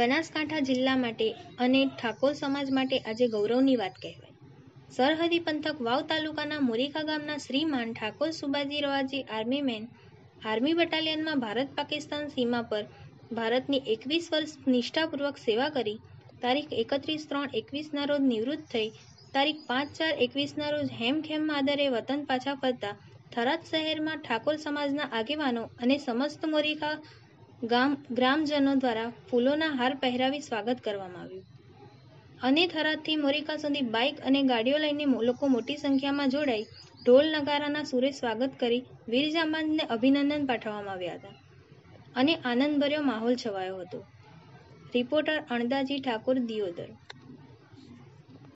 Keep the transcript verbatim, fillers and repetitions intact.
બનાસકાંઠા જિલ્લા માટે અને ઠાકોર સમાજ માટે આજે ગૌરવની વાત કહેવાય। સરહદી પંથક વાવ તાલુકાના મોરીખા ગામના શ્રીમાન Thakor Subhajiraoji army man army બટાલિયનમાં ભારત પાકિસ્તાન સીમા પર ભારતની એકવીસ વર્ષ નિષ્ઠાપૂર્વક સેવા કરી તારીખ એકત્રીસ ત્રણ એકવીસના રોજ નિવૃત્ત થઈ તારીખ પાંચ ચાર એકવીસના રોજ હેમખેમ આદરે વતન પાછા ફરતા થરાદ શહેરમાં ઠાકોર સમાજના આગેવાનો અને સમસ્ત મોરીખા ગામ ગ્રામજનો દ્વારા ફૂલોના હાર પહેરાવી સ્વાગત કરવામાં આવ્યું અને થરાદથી મોરીખા સુધી બાઇક અને ગાડીઓ લઈને લોકો મોટી સંખ્યામાં જોડાઈ ઢોલ નગારાના સુરે સ્વાગત કરી વીર જવાનને અભિનંદન પાઠવવામાં આવ્યા હતા અને આનંદભર્યો માહોલ છવાયો હતો। રિપોર્ટર અણદાજી ઠાકોર દિયોદર।